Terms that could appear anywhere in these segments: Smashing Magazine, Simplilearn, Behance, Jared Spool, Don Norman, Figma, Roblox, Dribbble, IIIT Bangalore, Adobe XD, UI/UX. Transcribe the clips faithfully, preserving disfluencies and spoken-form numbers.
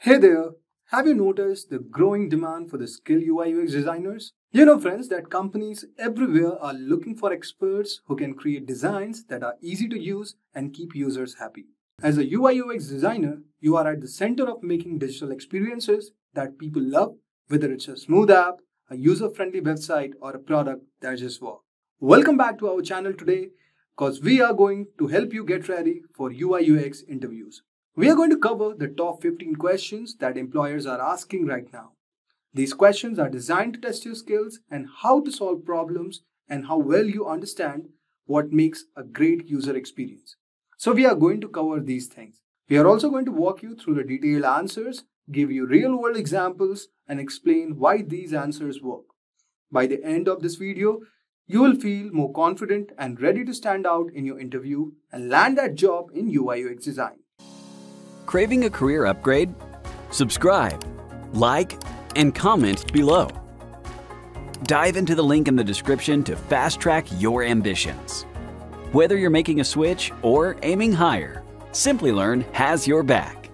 Hey there! Have you noticed the growing demand for the skilled U I U X designers? You know, friends, that companies everywhere are looking for experts who can create designs that are easy to use and keep users happy. As a U I U X designer, you are at the center of making digital experiences that people love, whether it's a smooth app, a user-friendly website, or a product that just works. Welcome back to our channel today, because we are going to help you get ready for U I U X interviews. We are going to cover the top fifteen questions that employers are asking right now. These questions are designed to test your skills and how to solve problems and how well you understand what makes a great user experience. So we are going to cover these things. We are also going to walk you through the detailed answers, give you real-world examples, and explain why these answers work. By the end of this video, you will feel more confident and ready to stand out in your interview and land that job in U I U X design. Craving a career upgrade? Subscribe, like, and comment below. Dive into the link in the description to fast-track your ambitions. Whether you're making a switch or aiming higher, Simplilearn has your back.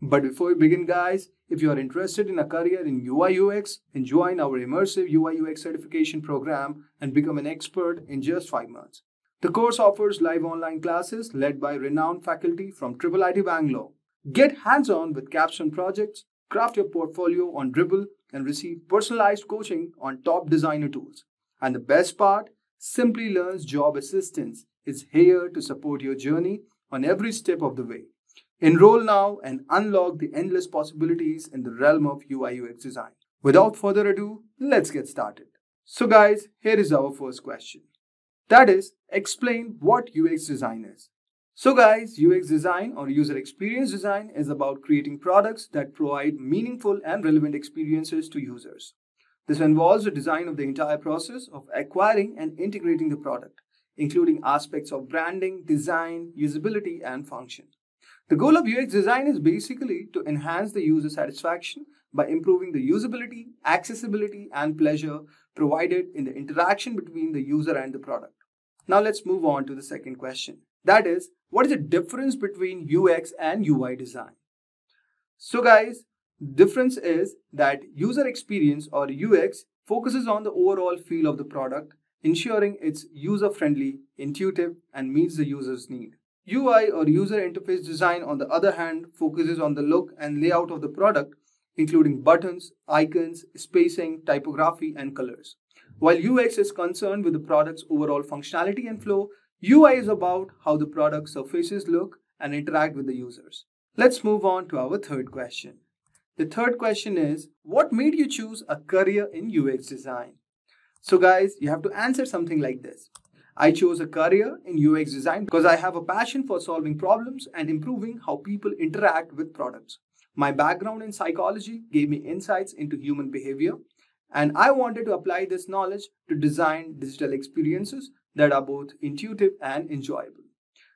But before we begin, guys, if you are interested in a career in U I U X, then join our immersive U I U X certification program and become an expert in just five months. The course offers live online classes led by renowned faculty from I I I T Bangalore. Get hands-on with capstone projects, craft your portfolio on Dribbble, and receive personalized coaching on top designer tools. And the best part, Simplilearn's job assistance is here to support your journey on every step of the way. Enroll now and unlock the endless possibilities in the realm of U I U X design. Without further ado, let's get started. So guys, here is our first question. That is, explain what U X design is. So guys, U X design or user experience design is about creating products that provide meaningful and relevant experiences to users. This involves the design of the entire process of acquiring and integrating the product, including aspects of branding, design, usability, and function. The goal of U X design is basically to enhance the user satisfaction by improving the usability, accessibility, and pleasure provided in the interaction between the user and the product. Now let's move on to the second question. That is, what is the difference between U X and U I design? So guys, the difference is that user experience or U X focuses on the overall feel of the product, ensuring it's user-friendly, intuitive, and meets the user's need. U I or user interface design, on the other hand, focuses on the look and layout of the product, including buttons, icons, spacing, typography, and colors. While U X is concerned with the product's overall functionality and flow, U I is about how the product surfaces look and interact with the users. Let's move on to our third question. The third question is, what made you choose a career in U X design? So guys, you have to answer something like this. I chose a career in U X design because I have a passion for solving problems and improving how people interact with products. My background in psychology gave me insights into human behavior, and I wanted to apply this knowledge to design digital experiences that are both intuitive and enjoyable.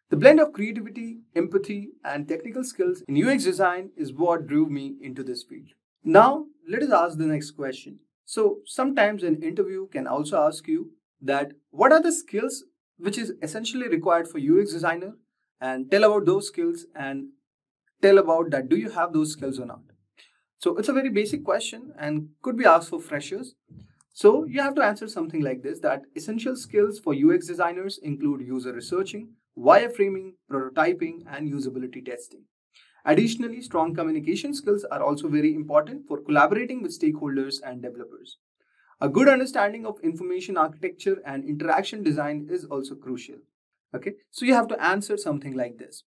The blend of creativity, empathy, and technical skills in U X design is what drew me into this field. Now, let us ask the next question. So, sometimes an interview can also ask you that what are the skills which is essentially required for U X designer, and tell about those skills and tell about that do you have those skills or not. So, it's a very basic question and could be asked for freshers. So, you have to answer something like this, that essential skills for U X designers include user researching, wireframing, prototyping, and usability testing. Additionally, strong communication skills are also very important for collaborating with stakeholders and developers. A good understanding of information architecture and interaction design is also crucial. Okay, so you have to answer something like this.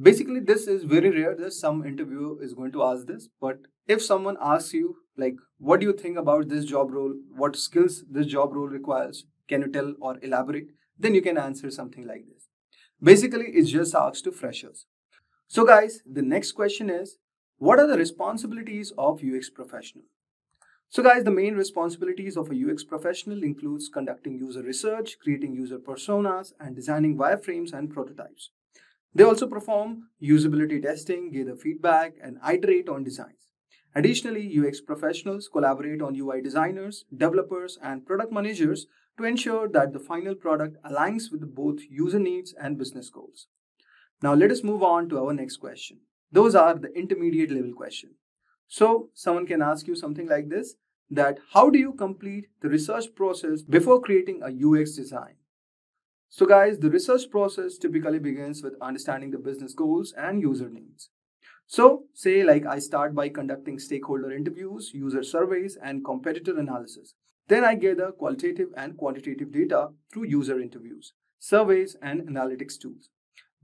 Basically, this is very rare that some interviewer is going to ask this, but if someone asks you, like, what do you think about this job role? What skills this job role requires? Can you tell or elaborate? Then you can answer something like this. Basically, it's just asked to freshers. So guys, the next question is, what are the responsibilities of U X professional? So guys, the main responsibilities of a U X professional includes conducting user research, creating user personas, and designing wireframes and prototypes. They also perform usability testing, gather feedback, and iterate on designs. Additionally, U X professionals collaborate on U I designers, developers, and product managers to ensure that the final product aligns with both user needs and business goals. Now let us move on to our next question. Those are the intermediate level question. So someone can ask you something like this, that how do you complete the research process before creating a U X design? So guys, the research process typically begins with understanding the business goals and user needs. So say like I start by conducting stakeholder interviews, user surveys, and competitor analysis. Then I gather qualitative and quantitative data through user interviews, surveys, and analytics tools.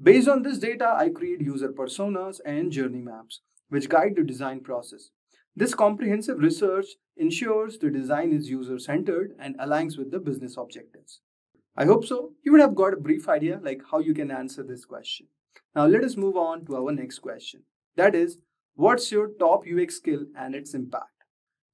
Based on this data, I create user personas and journey maps, which guide the design process. This comprehensive research ensures the design is user-centered and aligns with the business objectives. I hope so. You would have got a brief idea like how you can answer this question. Now let us move on to our next question. That is, what's your top U X skill and its impact?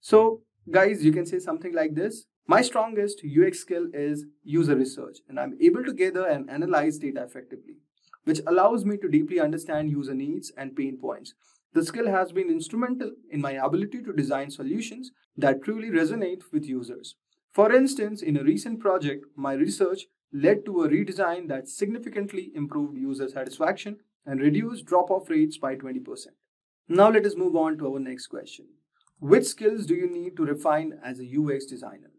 So guys, you can say something like this. My strongest U X skill is user research, and I'm able to gather and analyze data effectively, which allows me to deeply understand user needs and pain points. The skill has been instrumental in my ability to design solutions that truly resonate with users. For instance, in a recent project, my research led to a redesign that significantly improved user satisfaction and reduced drop-off rates by twenty percent. Now let us move on to our next question. Which skills do you need to refine as a U X designer?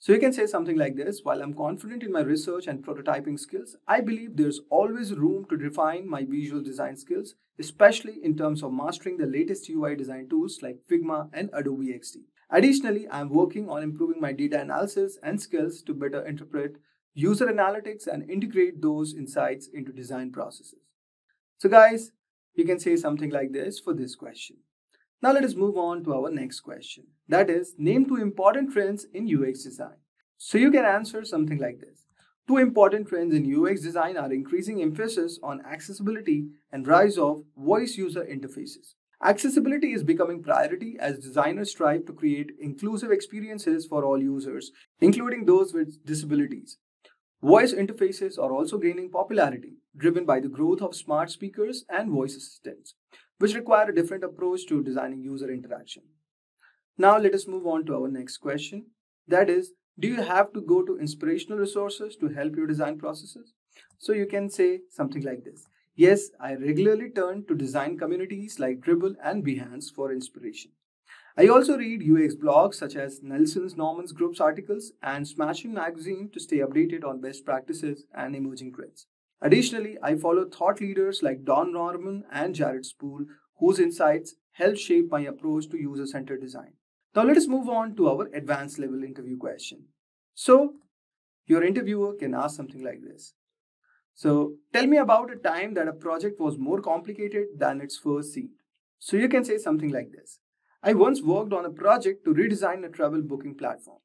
So you can say something like this. While I'm confident in my research and prototyping skills, I believe there's always room to refine my visual design skills, especially in terms of mastering the latest U I design tools like Figma and Adobe X D. Additionally, I'm working on improving my data analysis and skills to better interpret user analytics and integrate those insights into design processes. So guys, you can say something like this for this question. Now let us move on to our next question. That is, name two important trends in U X design. So you can answer something like this. Two important trends in U X design are increasing emphasis on accessibility and rise of voice user interfaces. Accessibility is becoming priority as designers strive to create inclusive experiences for all users, including those with disabilities. Voice interfaces are also gaining popularity, driven by the growth of smart speakers and voice assistants, which require a different approach to designing user interaction. Now let us move on to our next question. That is, do you have to go to inspirational resources to help your design processes? So you can say something like this. Yes, I regularly turn to design communities like Dribbble and Behance for inspiration. I also read U X blogs such as Don Norman's Group's articles and Smashing Magazine to stay updated on best practices and emerging trends. Additionally, I follow thought leaders like Don Norman and Jared Spool, whose insights help shape my approach to user-centered design. Now let us move on to our advanced level interview question. So your interviewer can ask something like this. So tell me about a time that a project was more complicated than its first seemed. So you can say something like this. I once worked on a project to redesign a travel booking platform,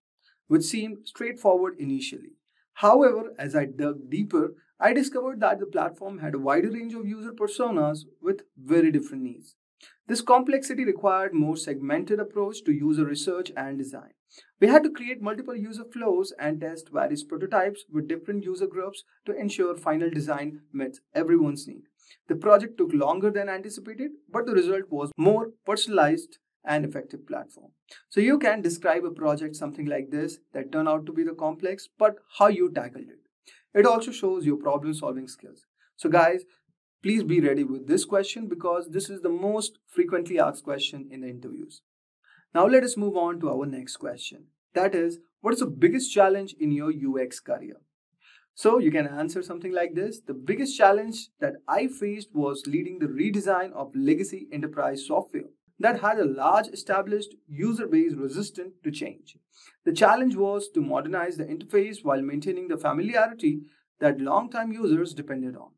which seemed straightforward initially. However, as I dug deeper, I discovered that the platform had a wider range of user personas with very different needs. This complexity required a more segmented approach to user research and design. We had to create multiple user flows and test various prototypes with different user groups to ensure final design met everyone's need. The project took longer than anticipated, but the result was more personalized and effective platform. So you can describe a project something like this that turned out to be the complex, but how you tackled it. It also shows your problem-solving skills. So guys, please be ready with this question because this is the most frequently asked question in the interviews. Now let us move on to our next question. That is, what is the biggest challenge in your U X career? So you can answer something like this. The biggest challenge that I faced was leading the redesign of legacy enterprise software that had a large established user base resistant to change. The challenge was to modernize the interface while maintaining the familiarity that long-time users depended on.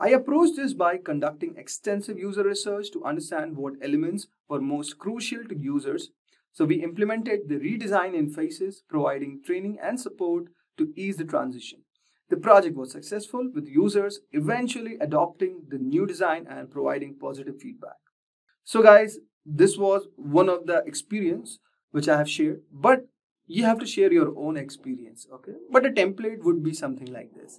I approached this by conducting extensive user research to understand what elements were most crucial to users. So we implemented the redesign in phases, providing training and support to ease the transition. The project was successful with users eventually adopting the new design and providing positive feedback. So guys, this was one of the experience which I have shared, but you have to share your own experience, okay? But a template would be something like this.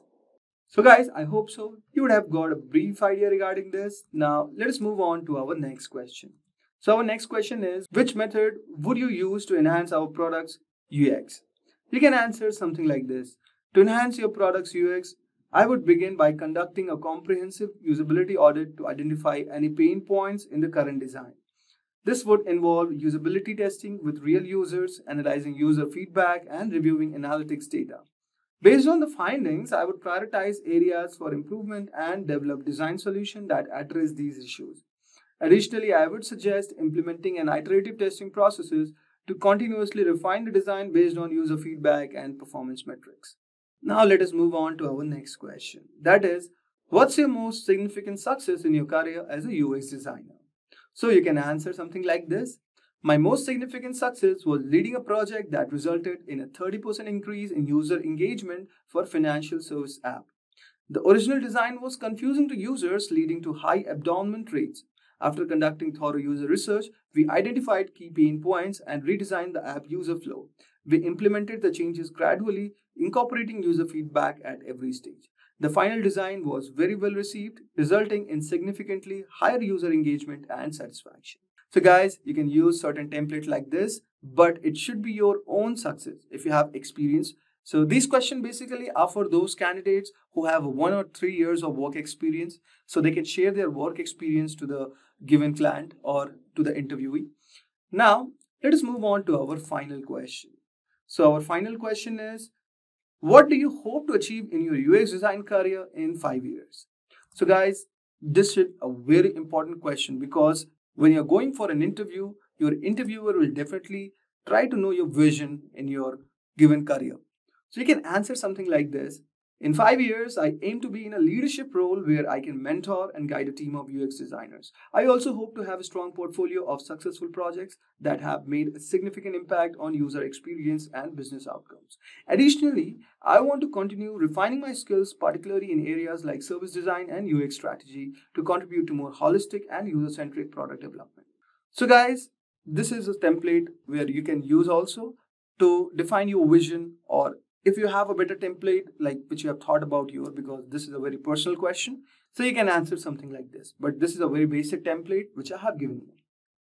So guys, I hope so. You would have got a brief idea regarding this. Now, let us move on to our next question. So our next question is, which method would you use to enhance our products U X? He can answer something like this. To enhance your product's U X, I would begin by conducting a comprehensive usability audit to identify any pain points in the current design. This would involve usability testing with real users, analyzing user feedback, and reviewing analytics data. Based on the findings, I would prioritize areas for improvement and develop design solutions that address these issues. Additionally, I would suggest implementing an iterative testing process to continuously refine the design based on user feedback and performance metrics. Now let us move on to our next question. That is, what's your most significant success in your career as a U X designer? So you can answer something like this. My most significant success was leading a project that resulted in a thirty percent increase in user engagement for financial service app. The original design was confusing to users, leading to high abandonment rates. After conducting thorough user research, we identified key pain points and redesigned the app user flow. We implemented the changes gradually, incorporating user feedback at every stage. The final design was very well received, resulting in significantly higher user engagement and satisfaction. So guys, you can use certain template like this, but it should be your own success if you have experience. So these questions basically are for those candidates who have one or three years of work experience, so they can share their work experience to the given client or to the interviewee. Now, let us move on to our final question. So our final question is, what do you hope to achieve in your U X design career in five years? So guys, this is a very important question, because when you're going for an interview, your interviewer will definitely try to know your vision in your given career. So you can answer something like this. In five years, I aim to be in a leadership role where I can mentor and guide a team of U X designers. I also hope to have a strong portfolio of successful projects that have made a significant impact on user experience and business outcomes. Additionally, I want to continue refining my skills, particularly in areas like service design and U X strategy, to contribute to more holistic and user-centric product development. So guys, this is a template where you can use also to define your vision, or if you have a better template like which you have thought about here, because this is a very personal question, so you can answer something like this. But this is a very basic template which I have given you.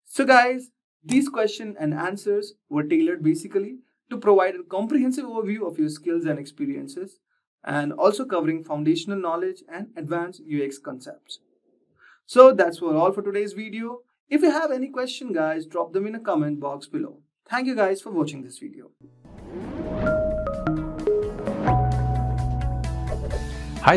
So guys, these questions and answers were tailored basically to provide a comprehensive overview of your skills and experiences, and also covering foundational knowledge and advanced U X concepts. So that's all for today's video. If you have any question, guys, drop them in a comment box below. Thank you guys for watching this video. Hi